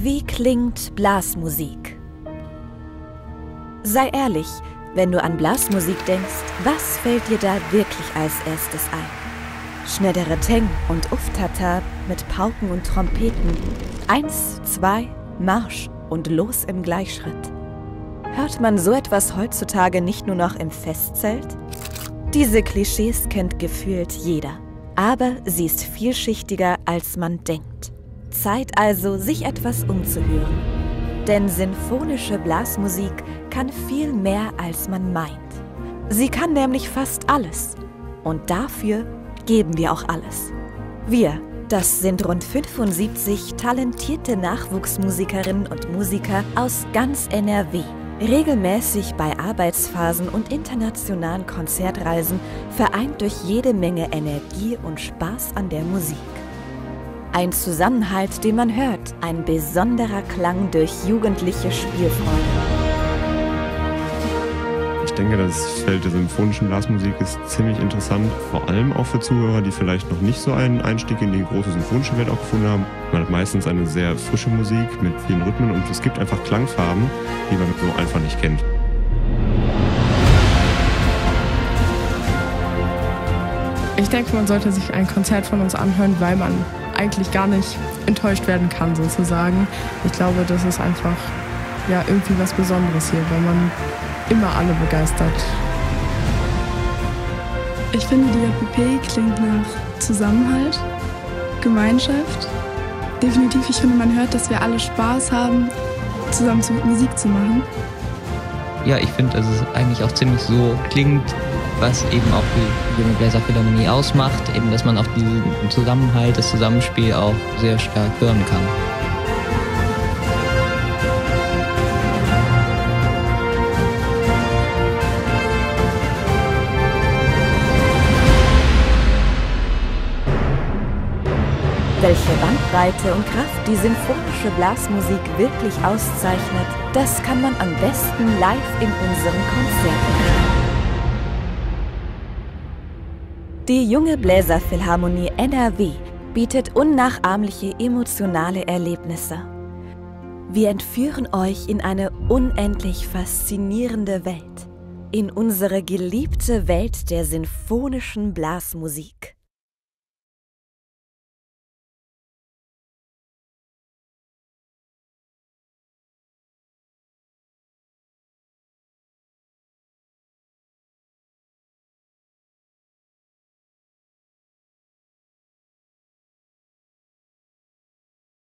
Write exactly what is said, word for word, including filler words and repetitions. Wie klingt Blasmusik? Sei ehrlich, wenn du an Blasmusik denkst, was fällt dir da wirklich als erstes ein? Schnellere Teng und Uftata mit Pauken und Trompeten. Eins, zwei, Marsch und los im Gleichschritt. Hört man so etwas heutzutage nicht nur noch im Festzelt? Diese Klischees kennt gefühlt jeder, aber sie ist vielschichtiger, als man denkt. Zeit also, sich etwas umzuhören. Denn sinfonische Blasmusik kann viel mehr, als man meint. Sie kann nämlich fast alles. Und dafür geben wir auch alles. Wir, das sind rund fünfundsiebzig talentierte Nachwuchsmusikerinnen und Musiker aus ganz N R W. Regelmäßig bei Arbeitsphasen und internationalen Konzertreisen, vereint durch jede Menge Energie und Spaß an der Musik. Ein Zusammenhalt, den man hört, ein besonderer Klang durch jugendliche Spielfreude. Ich denke, das Feld der symphonischen Blasmusik ist ziemlich interessant, vor allem auch für Zuhörer, die vielleicht noch nicht so einen Einstieg in die große symphonische Welt auch gefunden haben. Man hat meistens eine sehr frische Musik mit vielen Rhythmen und es gibt einfach Klangfarben, die man so einfach nicht kennt. Ich denke, man sollte sich ein Konzert von uns anhören, weil man eigentlich gar nicht enttäuscht werden kann, sozusagen. Ich glaube, das ist einfach ja, irgendwie was Besonderes hier, weil man immer alle begeistert. Ich finde, die J B P klingt nach Zusammenhalt, Gemeinschaft. Definitiv, ich finde, man hört, dass wir alle Spaß haben, zusammen Musik zu machen. Ja, ich finde, dass es eigentlich auch ziemlich so klingt, was eben auch die Junge Bläserphilharmonie ausmacht, eben dass man auch diesen Zusammenhalt, das Zusammenspiel auch sehr stark hören kann. Welche Bandbreite und Kraft die symphonische Blasmusik wirklich auszeichnet, das kann man am besten live in unseren Konzerten hören. Die Junge Bläserphilharmonie N R W bietet unnachahmliche emotionale Erlebnisse. Wir entführen euch in eine unendlich faszinierende Welt, in unsere geliebte Welt der sinfonischen Blasmusik.